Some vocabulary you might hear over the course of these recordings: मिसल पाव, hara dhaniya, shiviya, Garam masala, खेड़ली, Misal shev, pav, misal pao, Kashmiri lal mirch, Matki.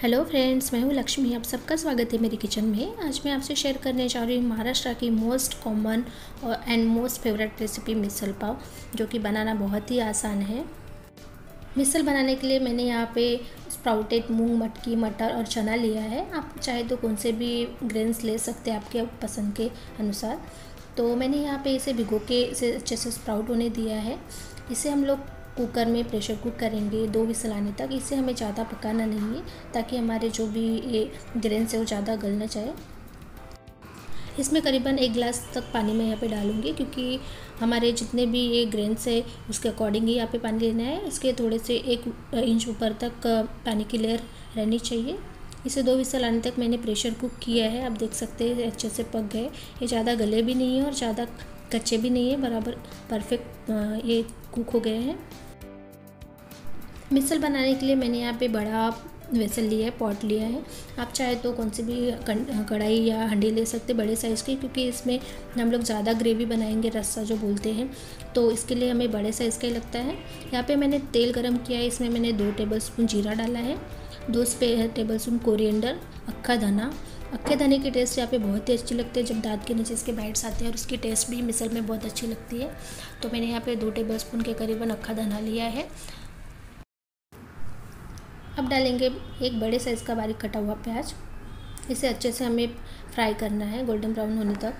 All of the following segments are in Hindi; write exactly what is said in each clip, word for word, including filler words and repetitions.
हेलो फ्रेंड्स, मैं हूँ लक्ष्मी। आप सबका स्वागत है मेरी किचन में। आज मैं आपसे शेयर करने जा रही हूँ महाराष्ट्र की मोस्ट कॉमन और and most favourite recipe मिसल पाव, जो कि बनाना बहुत ही आसान है। मिसल बनाने के लिए मैंने यहाँ पे स्प्राउटेड मूंग, मटकी, मटर और चना लिया है। आप चाहे तो कौन से भी ग्रेन्स ले सकते हैं आपके पसंद के अनुसार। तो मैंने यहाँ पर इसे भिगो के इसे अच्छे से स्प्राउट होने दिया है। इसे हम लोग कुकर में प्रेशर कुक करेंगे दो विसल आने तक। इसे हमें ज़्यादा पकाना नहीं है ताकि हमारे जो भी ये ग्रेन से वो ज़्यादा गल ना जाए। इसमें करीबन एक गिलास तक पानी मैं यहाँ पे डालूँगी, क्योंकि हमारे जितने भी ये ग्रेन से उसके अकॉर्डिंग ही यहाँ पे पानी लेना है। इसके थोड़े से एक इंच ऊपर तक पानी की लेयर रहनी चाहिए। इसे दो विसल आने तक मैंने प्रेशर कुक किया है। आप देख सकते हैं अच्छे से पक गए। ये ज़्यादा गले भी नहीं है और ज़्यादा कच्चे भी नहीं है, बराबर परफेक्ट ये कुक हो गए हैं। मिसल बनाने के लिए मैंने यहाँ पे बड़ा वेसल लिया है, पॉट लिया है। आप चाहे तो कौन सी भी कढ़ाई या हंडी ले सकते बड़े साइज़ की, क्योंकि इसमें हम लोग ज़्यादा ग्रेवी बनाएंगे, रस्सा जो बोलते हैं, तो इसके लिए हमें बड़े साइज़ का ही लगता है। यहाँ पे मैंने तेल गरम किया है। इसमें मैंने दो टेबलस्पून जीरा डाला है, दो टेबलस्पून कोरिएंडर, अक्खा धना। अक्खे धने के टेस्ट यहाँ पे बहुत ही अच्छे लगते हैं। जब दांत के नीचे इसके बाइट्स आते हैं और उसकी टेस्ट भी मिसल में बहुत अच्छी लगती है। तो मैंने यहाँ पे दो टेबलस्पून के करीबन अक्खा धना लिया है। अब डालेंगे एक बड़े साइज़ का बारीक कटा हुआ प्याज। इसे अच्छे से हमें फ्राई करना है गोल्डन ब्राउन होने तक।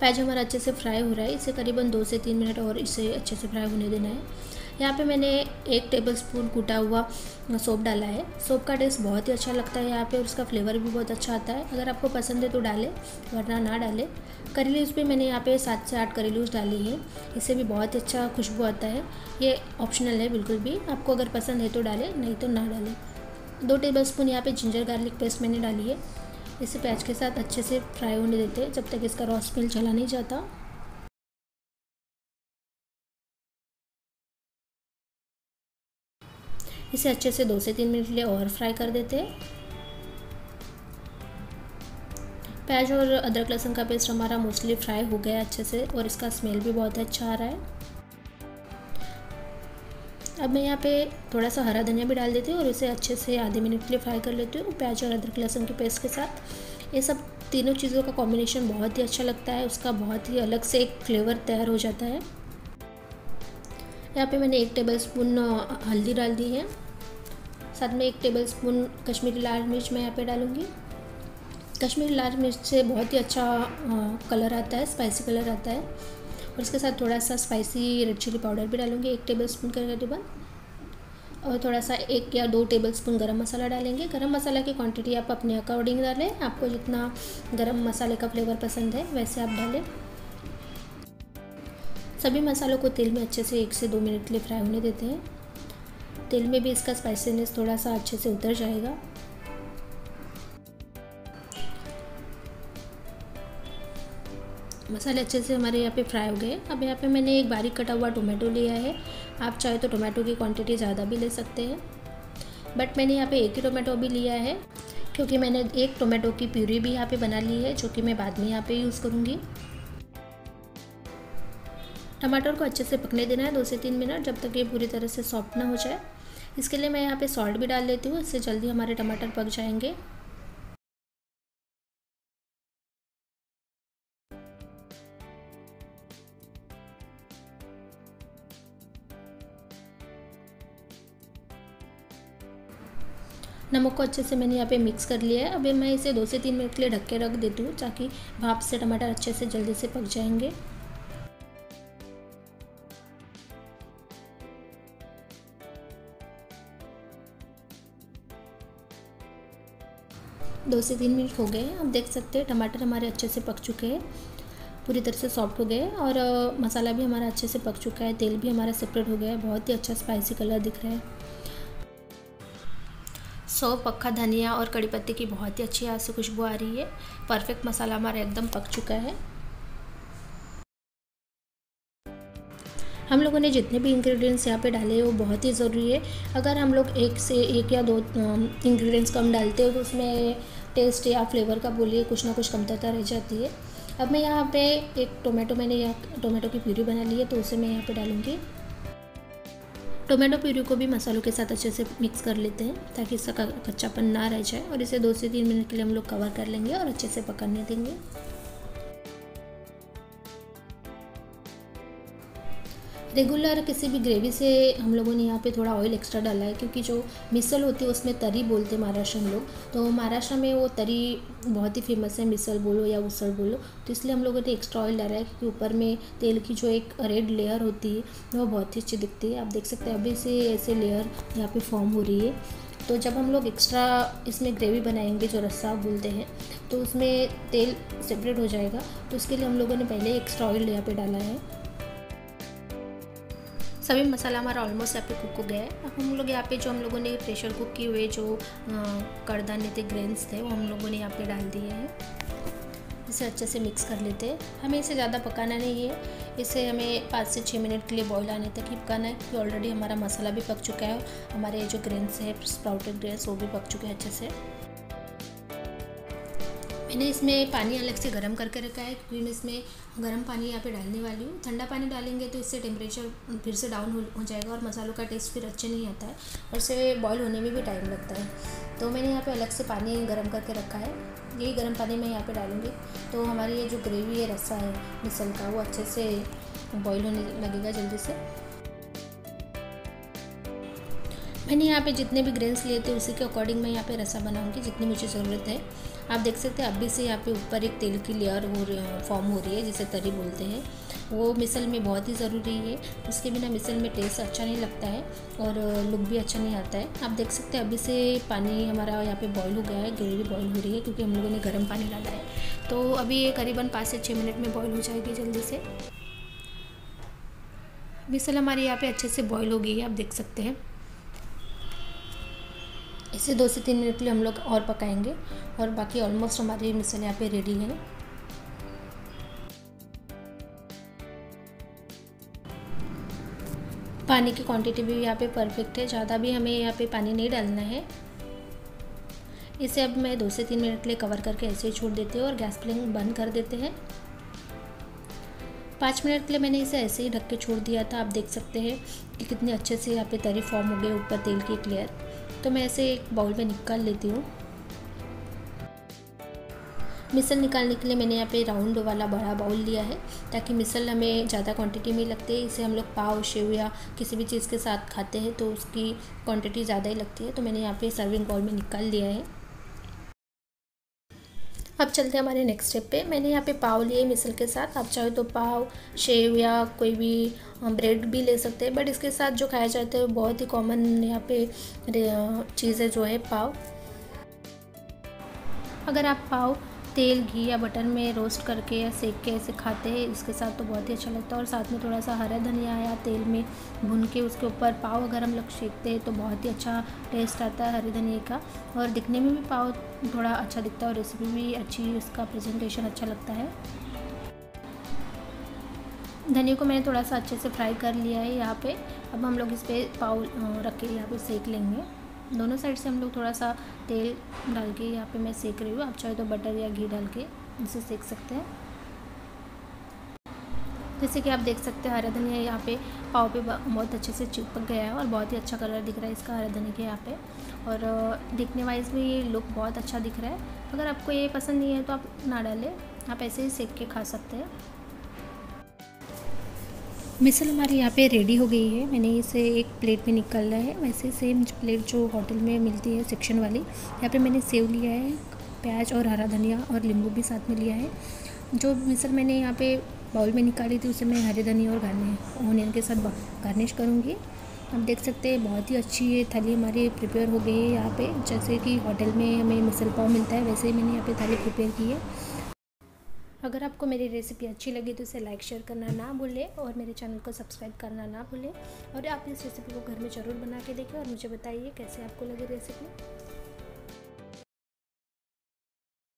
प्याज हमारा अच्छे से फ्राई हो रहा है। इसे करीबन दो से तीन मिनट और इसे अच्छे से फ्राई होने देना है। यहाँ पे मैंने एक टेबलस्पून कूटा हुआ सोप डाला है। सोप का टेस्ट बहुत ही अच्छा लगता है यहाँ पे और उसका फ्लेवर भी बहुत अच्छा आता है। अगर आपको पसंद है तो डालें, वरना ना डालें। करी लीव्स भी मैंने यहाँ पे सात से आठ करी लीव्स डाली है। इससे भी बहुत ही अच्छा खुशबू आता है। ये ऑप्शनल है बिल्कुल भी, आपको अगर पसंद है तो डालें, नहीं तो ना डालें। दो टेबल स्पून यहाँ पर जिंजर गार्लिक पेस्ट मैंने डाली है। इसे प्याज के साथ अच्छे से फ्राई होने देते हैं जब तक इसका रॉ स्मेल चला नहीं जाता। इसे अच्छे से दो से तीन मिनट के लिए और फ्राई कर देते हैं। प्याज और अदरक लहसुन का पेस्ट हमारा मोस्टली फ्राई हो गया अच्छे से और इसका स्मेल भी बहुत अच्छा आ रहा है। अब मैं यहाँ पे थोड़ा सा हरा धनिया भी डाल देती हूँ और इसे अच्छे से आधे मिनट के लिए फ्राई कर लेती हूँ प्याज और अदरक लहसुन के पेस्ट के साथ। ये सब तीनों चीज़ों का कॉम्बिनेशन बहुत ही अच्छा लगता है। उसका बहुत ही अलग से एक फ्लेवर तैयार हो जाता है। यहाँ पे मैंने एक टेबलस्पून हल्दी डाल दी है, साथ में एक टेबलस्पून कश्मीरी लाल मिर्च मैं यहाँ पे डालूँगी। कश्मीरी लाल मिर्च से बहुत ही अच्छा कलर आता है, स्पाइसी कलर आता है। और इसके साथ थोड़ा सा स्पाइसी रेड चिली पाउडर भी डालूंगी, एक टेबलस्पून के करीबन। और थोड़ा सा एक या दो टेबलस्पून गरम मसाला डालेंगे। गरम मसाला की क्वांटिटी आप अपने अकॉर्डिंग डालें। आपको जितना गरम मसाले का फ्लेवर पसंद है वैसे आप डालें। सभी मसालों को तेल में अच्छे से एक से दो मिनट के लिए फ्राई होने देते हैं। तेल में भी इसका स्पाइसीनेस थोड़ा सा अच्छे से उतर जाएगा। मसाले अच्छे से हमारे यहाँ पे फ्राई हो गए। अब यहाँ पे मैंने एक बारीक कटा हुआ टोमेटो लिया है। आप चाहे तो टोमेटो की क्वांटिटी ज़्यादा भी ले सकते हैं, बट मैंने यहाँ पे एक ही टोमेटो भी लिया है, क्योंकि मैंने एक टोमेटो की प्यूरी भी यहाँ पे बना ली है, जो कि मैं बाद में यहाँ पे यूज़ करूँगी। टमाटर को अच्छे से पकने देना है दो से तीन मिनट, जब तक ये पूरी तरह से सॉफ्ट ना हो जाए। इसके लिए मैं यहाँ पर सॉल्ट भी डाल देती हूँ, इससे जल्दी हमारे टमाटर पक जाएंगे। नमक को अच्छे से मैंने यहाँ पे मिक्स कर लिया है। अभी मैं इसे दो से तीन मिनट के लिए ढक के रख देती हूँ, ताकि भाप से टमाटर अच्छे से जल्दी से पक जाएंगे। दो से तीन मिनट हो गए हैं। आप देख सकते हैं टमाटर हमारे अच्छे से पक चुके हैं, पूरी तरह से सॉफ्ट हो गए और आ, मसाला भी हमारा अच्छे से पक चुका है। तेल भी हमारा सेपरेट हो गया है। बहुत ही अच्छा स्पाइसी कलर दिख रहा है। सौंफ, अक्खा धनिया और कड़ी पत्ते की बहुत ही अच्छी यहाँ से खुशबू आ रही है। परफेक्ट मसाला हमारा एकदम पक चुका है। हम लोगों ने जितने भी इंग्रेडिएंट्स यहाँ पे डाले वो बहुत ही ज़रूरी है। अगर हम लोग एक से एक या दो इंग्रेडिएंट्स कम डालते हो तो उसमें टेस्ट या फ्लेवर का बोलिए कुछ ना कुछ कमतरता रह जाती है। अब मैं यहाँ पे एक टोमेटो मैंने यहाँ टोमेटो की प्यूरी बना ली है तो उसे मैं यहाँ पे डालूँगी। टोमेटो प्यूरी को भी मसालों के साथ अच्छे से मिक्स कर लेते हैं ताकि इसका कच्चापन ना रह जाए और इसे दो से तीन मिनट के लिए हम लोग कवर कर लेंगे और अच्छे से पकने देंगे। रेगुलर किसी भी ग्रेवी से हम लोगों ने यहाँ पे थोड़ा ऑयल एक्स्ट्रा डाला है क्योंकि जो मिसल होती है उसमें तरी बोलते हैं महाराष्ट्र में लोग, तो महाराष्ट्र में वो तरी बहुत ही फेमस है, मिसल बोलो या उसल बोलो, तो इसलिए हम लोगों ने एक्स्ट्रा ऑयल डाला है क्योंकि ऊपर में तेल की जो एक रेड लेयर होती है वो बहुत ही अच्छी दिखती है। आप देख सकते हैं अभी से ऐसे लेयर यहाँ पर फॉर्म हो रही है। तो जब हम लोग एक्स्ट्रा इसमें ग्रेवी बनाएंगे जो रस्सा बोलते हैं तो उसमें तेल सेपरेट हो जाएगा, तो उसके लिए हम लोगों ने पहले एक्स्ट्रा ऑयल यहाँ पे डाला है। सभी मसाला हमारा ऑलमोस्ट यहाँ पे कुक हो गया है। अब हम लोग यहाँ पे जो हम लोगों ने प्रेशर कुक किए हुए जो कड़दाने थे, ग्रेन्स थे, वो हम लोगों ने यहाँ पे डाल दिए हैं। इसे अच्छे से मिक्स कर लेते हैं। हमें इसे ज़्यादा पकाना नहीं है, इसे हमें पाँच से छः मिनट के लिए बॉईल आने तक ही पकाना है क्योंकि ऑलरेडी हमारा मसाला भी पक चुका है, हमारे जो ग्रेन्स है स्प्राउटेड ग्रेन्स वो भी पक चुके हैं अच्छे से। मैंने इसमें पानी अलग से गर्म करके रखा है क्योंकि मैं इसमें गर्म पानी यहाँ पे डालने वाली हूँ। ठंडा पानी डालेंगे तो इससे टेम्परेचर फिर से डाउन हो जाएगा और मसालों का टेस्ट फिर अच्छे नहीं आता है और इसे बॉईल होने में भी टाइम लगता है। तो मैंने यहाँ पे अलग से पानी गर्म करके रखा है, यही गर्म पानी मैं यहाँ पे डालूँगी तो हमारी ये जो ग्रेवी है रस्सा है मिसल का वो अच्छे से बॉईल होने लगेगा जल्दी से। मैंने यहाँ पे जितने भी ग्रेन्स लिए थे उसी के अकॉर्डिंग मैं यहाँ पे रसा बनाऊंगी जितनी मुझे ज़रूरत है। आप देख सकते हैं अभी से यहाँ पे ऊपर एक तेल की लेयर हो फॉर्म हो रही है जिसे तरी बोलते हैं, वो मिसल में बहुत ही ज़रूरी है, उसके बिना मिसल में टेस्ट अच्छा नहीं लगता है और लुक भी अच्छा नहीं आता है। आप देख सकते हैं अभी से पानी हमारा यहाँ पे बॉईल हो गया है, ग्रेवी बॉईल हो रही है क्योंकि हम लोगों ने गर्म पानी डाला है, तो अभी ये करीबन पाँच से छः मिनट में बॉईल हो जाएगी जल्दी से। मिसल हमारी यहाँ पर अच्छे से बॉईल हो गई है, आप देख सकते हैं। इसे दो से तीन मिनट के लिए हम लोग और पकाएंगे और बाकी ऑलमोस्ट हमारी मिसल यहाँ पे रेडी है। पानी की क्वांटिटी भी यहाँ पे परफेक्ट है, ज़्यादा भी हमें यहाँ पे पानी नहीं डालना है। इसे अब मैं दो से तीन मिनट के लिए कवर करके ऐसे ही छोड़ देती हूँ और गैस फ्लेम बंद कर देते हैं। पाँच मिनट के लिए मैंने इसे ऐसे ही ढक के छोड़ दिया था। आप देख सकते हैं कि कितने अच्छे से यहाँ पे तरी फॉर्म हो गई ऊपर तेल की एक लेयर, तो मैं ऐसे एक बाउल में निकाल लेती हूँ। मिसल निकालने के लिए मैंने यहाँ पे राउंड वाला बड़ा बाउल लिया है ताकि मिसल हमें ज़्यादा क्वांटिटी में लगती है, इसे हम लोग पाव शिविया किसी भी चीज़ के साथ खाते हैं तो उसकी क्वांटिटी ज़्यादा ही लगती है, तो मैंने यहाँ पे सर्विंग बाउल में निकाल लिया है। अब चलते हैं हमारे नेक्स्ट स्टेप पे। मैंने यहाँ पे पाव लिए मिसल के साथ, आप चाहे तो पाव शेव या कोई भी ब्रेड भी ले सकते हैं, बट इसके साथ जो खाया जाता है बहुत ही कॉमन यहाँ पे चीज़ें जो है पाव। अगर आप पाव तेल घी या बटर में रोस्ट करके या सेक के ऐसे खाते हैं इसके साथ तो बहुत ही अच्छा लगता है, और साथ में थोड़ा सा हरा धनिया या तेल में भून के उसके ऊपर पाव अगर हम लोग सेकते हैं तो बहुत ही अच्छा टेस्ट आता है हरे धनिया का, और दिखने में भी पाव थोड़ा अच्छा दिखता है और रेसिपी भी अच्छी, उसका प्रेजेंटेशन अच्छा लगता है। धनिया को मैंने थोड़ा सा अच्छे से फ्राई कर लिया है यहाँ पर। अब हम लोग इस पर पाव रख के यहाँ पर सेक लेंगे, दोनों साइड से हम लोग थोड़ा सा तेल डाल के यहाँ पे मैं सेक रही हूँ, आप चाहे तो बटर या घी डाल के इसे सेक सकते हैं। जैसे कि आप देख सकते हैं हरा धनिया यहाँ पे पाव पे बहुत अच्छे से चिपक गया है और बहुत ही अच्छा कलर दिख रहा है इसका हरा धनिया के यहाँ पे, और दिखने वाइज भी ये लुक बहुत अच्छा दिख रहा है। अगर आपको ये पसंद नहीं है तो आप ना डालें, आप ऐसे ही सेक के खा सकते हैं। मिसल हमारी यहाँ पे रेडी हो गई है। मैंने इसे एक प्लेट में निकाला है, वैसे सेम प्लेट जो होटल में मिलती है सेक्शन वाली, यहाँ पे मैंने सेव लिया है, प्याज और हरा धनिया और नींबू भी साथ में लिया है। जो मिसल मैंने यहाँ पे बाउल में निकाली थी उसे मैं हरे धनिया और गार्निश ओनियन के साथ गार्निश करूँगी। आप देख सकते हैं बहुत ही अच्छी ये थाली हमारी प्रिपेयर हो गई है यहाँ पे, जैसे कि होटल में हमें मिसल पाव मिलता है वैसे ही मैंने यहाँ पर थाली प्रिपेयर की है। अगर आपको मेरी रेसिपी अच्छी लगी तो इसे लाइक शेयर करना ना भूलें और मेरे चैनल को सब्सक्राइब करना ना भूलें, और आप इस रेसिपी को घर में ज़रूर बना के देखें और मुझे बताइए कैसे आपको लगी रेसिपी।